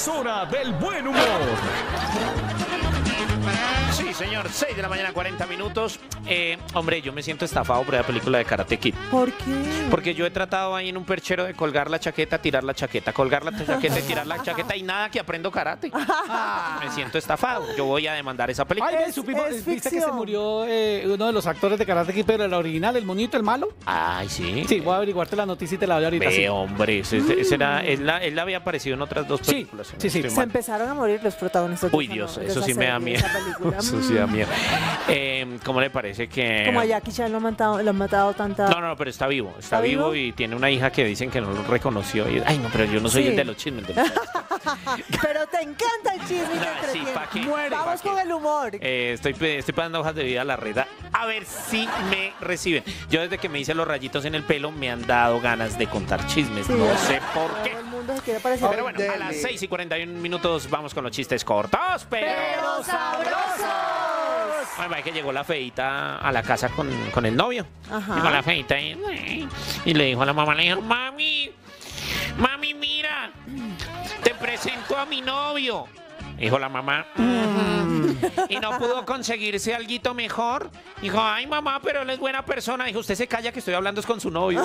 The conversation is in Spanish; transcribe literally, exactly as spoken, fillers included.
Es hora del buen humor. Sí, señor, seis de la mañana, cuarenta minutos. Eh, hombre, yo me siento estafado por la película de Karate Kid. ¿Por qué? Porque yo he tratado ahí en un perchero de colgar la chaqueta, tirar la chaqueta, colgar la chaqueta y tirar la chaqueta y nada que aprendo karate. Ah, me siento estafado. Yo voy a demandar esa película. Ay, es, supimos, es ¿viste que se murió eh, uno de los actores de Karate Kid, pero el original, el monito, el malo? Ay, sí. Sí, voy a averiguarte la noticia y te la doy ahorita. Ve, sí, hombre, ese, mm. ese era, él, él había aparecido en otras dos películas. Sí, sí, sí. Se mal. empezaron a morir los protagonistas. Uy, Dios, no, eso sí me da miedo. Eso sí da miedo. Eh, ¿Cómo le parece que...? Como a Jackie Chan lo han matado, lo han matado tanta... No, no, pero está vivo. Está, ¿Está vivo? vivo y tiene una hija que dicen que no lo reconoció. Y... Ay, no, pero yo no soy sí. el de los chismes. De los... Pero te encanta el chisme. No, sí, pa que, Muere, Vamos pa con que. el humor. Eh, estoy, estoy pagando hojas de vida a la Reda. A ver si me reciben. Yo desde que me hice los rayitos en el pelo me han dado ganas de contar chismes. Sí, no ¿verdad? sé por qué. Todo el mundo se quiere parecer. Pero bueno, a las seis y cuarenta y un minutos vamos con los chistes cortos, pero, pero sabrosos. Bueno, es que llegó la feita a la casa con, con el novio. Ajá. Llegó la feita y, y le dijo a la mamá, le dijo, mami, mami, mira, te presento a mi novio. Dijo la mamá, mmm. ¿Y no pudo conseguirse alguito mejor? Dijo, ay, mamá, pero él es buena persona. Dijo, usted se calla que estoy hablando es con su novio.